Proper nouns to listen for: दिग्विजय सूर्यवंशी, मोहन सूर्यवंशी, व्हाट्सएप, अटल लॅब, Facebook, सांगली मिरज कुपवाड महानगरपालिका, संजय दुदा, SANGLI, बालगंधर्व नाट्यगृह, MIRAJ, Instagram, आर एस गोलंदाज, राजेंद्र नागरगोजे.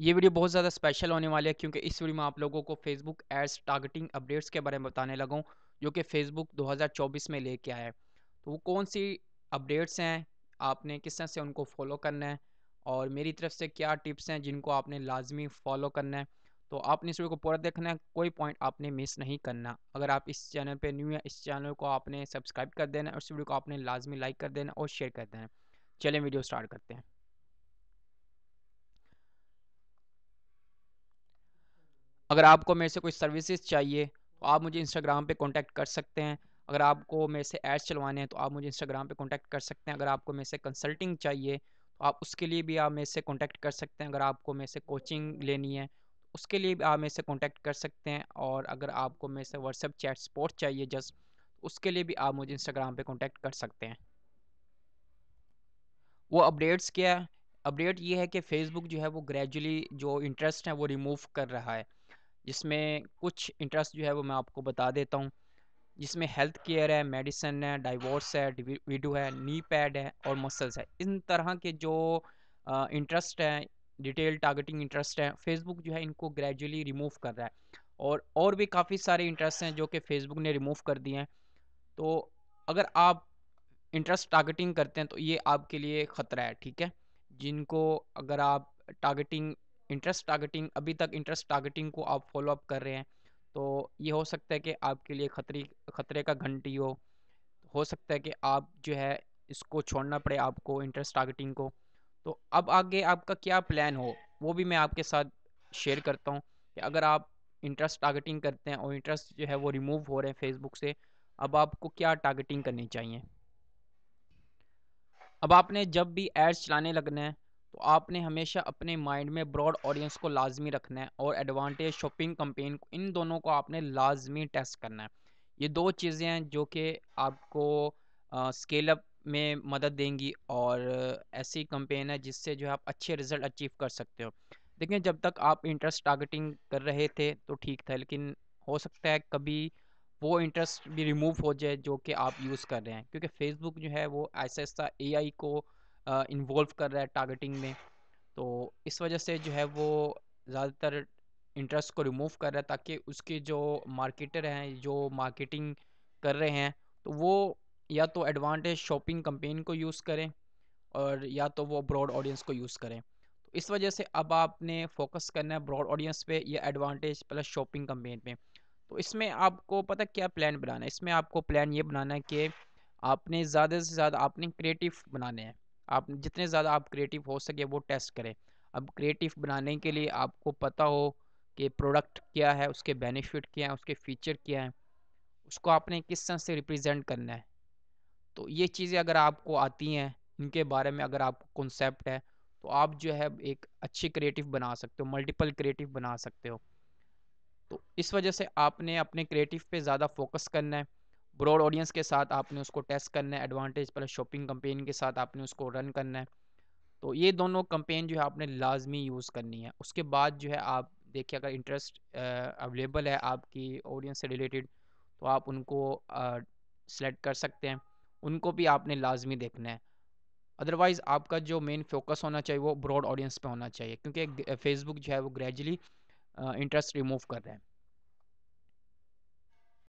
ये वीडियो बहुत ज़्यादा स्पेशल होने वाली है क्योंकि इस वीडियो में आप लोगों को फेसबुक एड्स टारगेटिंग अपडेट्स के बारे में बताने लगा हूँ जो कि फेसबुक 2024 में लेके आया है। तो वो कौन सी अपडेट्स हैं, आपने किस तरह से उनको फॉलो करना है और मेरी तरफ से क्या टिप्स हैं जिनको आपने लाजमी फॉलो करना है। तो आपने इस वीडियो को पूरा देखना है, कोई पॉइंट आपने मिस नहीं करना। अगर आप इस चैनल पर न्यू हैं, इस चैनल को आपने सब्सक्राइब कर देना है और इस वीडियो को आपने लाजमी लाइक कर देना और शेयर कर देना। चलें वीडियो स्टार्ट करते हैं। अगर आपको मेरे से कोई सर्विसेज चाहिए तो आप मुझे इंस्टाग्राम पे कांटेक्ट कर सकते हैं। अगर आपको मेरे से एड्स चलवाने हैं तो आप मुझे इंस्टाग्राम पे कांटेक्ट कर सकते हैं। अगर आपको मेरे से कंसल्टिंग चाहिए तो आप उसके लिए भी आप मेरे से कांटेक्ट कर सकते हैं। अगर आपको मेरे से कोचिंग लेनी है तो उसके लिए भी आप मेरे से कांटेक्ट कर सकते हैं। और अगर आपको मेरे से व्हाट्सएप चैट सपोर्ट चाहिए जस्ट, उसके लिए भी आप मुझे इंस्टाग्राम पर कॉन्टेक्ट कर सकते हैं। वो अपडेट्स क्या है? अपडेट ये है कि फेसबुक जो है वो ग्रेजुअली जो इंटरेस्ट है वो रिमूव कर रहा है, जिसमें कुछ इंटरेस्ट जो है वो मैं आपको बता देता हूँ, जिसमें हेल्थ केयर है, मेडिसिन है, डाइवोर्स है, वीडियो है, नी पैड है और मसल्स है। इन तरह के जो इंटरेस्ट है, डिटेल टारगेटिंग इंटरेस्ट है, फेसबुक जो है इनको ग्रेजुअली रिमूव कर रहा है। और भी काफ़ी सारे इंटरेस्ट हैं जो कि फेसबुक ने रिमूव कर दिए हैं। तो अगर आप इंटरेस्ट टारगेटिंग करते हैं तो ये आपके लिए ख़तरा है, ठीक है। जिनको अगर आप इंटरेस्ट टारगेटिंग अभी तक इंटरेस्ट टारगेटिंग को आप फॉलो अप कर रहे हैं तो ये हो सकता है कि आपके लिए ख़तरे का घंटी हो सकता है कि आप जो है इसको छोड़ना पड़े आपको, इंटरेस्ट टारगेटिंग को। तो अब आगे आपका क्या प्लान हो वो भी मैं आपके साथ शेयर करता हूँ कि अगर आप इंटरेस्ट टारगेटिंग करते हैं और इंटरेस्ट जो है वो रिमूव हो रहे हैं फेसबुक से, अब आपको क्या टारगेटिंग करनी चाहिए। अब आपने जब भी एड्स चलाने लगना है तो आपने हमेशा अपने माइंड में ब्रॉड ऑडियंस को लाजमी रखना है और एडवांटेज शॉपिंग कैंपेन, इन दोनों को आपने लाजमी टेस्ट करना है। ये दो चीज़ें हैं जो कि आपको स्केलअप में मदद देंगी और ऐसी कैंपेन है जिससे जो है आप अच्छे रिजल्ट अचीव कर सकते हो। देखिए, जब तक आप इंटरेस्ट टारगेटिंग कर रहे थे तो ठीक था, लेकिन हो सकता है कभी वो इंटरेस्ट भी रिमूव हो जाए जो कि आप यूज़ कर रहे हैं, क्योंकि फेसबुक जो है वो ऐसा ऐसा AI को इन्वॉल्व कर रहा है टारगेटिंग में। तो इस वजह से जो है वो ज़्यादातर इंटरेस्ट को रिमूव कर रहा है ताकि उसके जो मार्केटर हैं जो मार्केटिंग कर रहे हैं तो वो या तो एडवांटेज शॉपिंग कैंपेन को यूज़ करें और या तो वो ब्रॉड ऑडियंस को यूज़ करें। तो इस वजह से अब आपने फोकस करना है ब्रॉड ऑडियंस पे या एडवांटेज प्लस शॉपिंग कैंपेन पे। तो इसमें आपको पता क्या प्लान बनाना है? इसमें आपको प्लान ये बनाना है कि आपने ज़्यादा से ज़्यादा आपने क्रिएटिव बनाने हैं। आप जितने ज़्यादा आप क्रिएटिव हो सके वो टेस्ट करें। अब क्रिएटिव बनाने के लिए आपको पता हो कि प्रोडक्ट क्या है, उसके बेनिफिट क्या हैं, उसके फ़ीचर क्या हैं, उसको आपने किस तरह से रिप्रेजेंट करना है। तो ये चीज़ें अगर आपको आती हैं, इनके बारे में अगर आपको कॉन्सेप्ट है तो आप जो है एक अच्छी क्रिएटिव बना सकते हो, मल्टीपल क्रिएटिव बना सकते हो। तो इस वजह से आपने अपने क्रिएटिव पे ज़्यादा फोकस करना है। ब्रॉड ऑडियंस के साथ आपने उसको टेस्ट करना है, एडवांटेज प्लस शॉपिंग कैंपेन के साथ आपने उसको रन करना है। तो ये दोनों कैंपेन जो है आपने लाजमी यूज़ करनी है। उसके बाद जो है आप देखिए, अगर इंटरेस्ट अवेलेबल है आपकी ऑडियंस से रिलेटेड तो आप उनको सेलेक्ट कर सकते हैं, उनको भी आपने लाजमी देखना है। अदरवाइज़ आपका जो मेन फोकस होना चाहिए वो ब्रॉड ऑडियंस पर होना चाहिए, क्योंकि फेसबुक जो है वो ग्रेजुअली इंटरेस्ट रिमूव कर रहे हैं।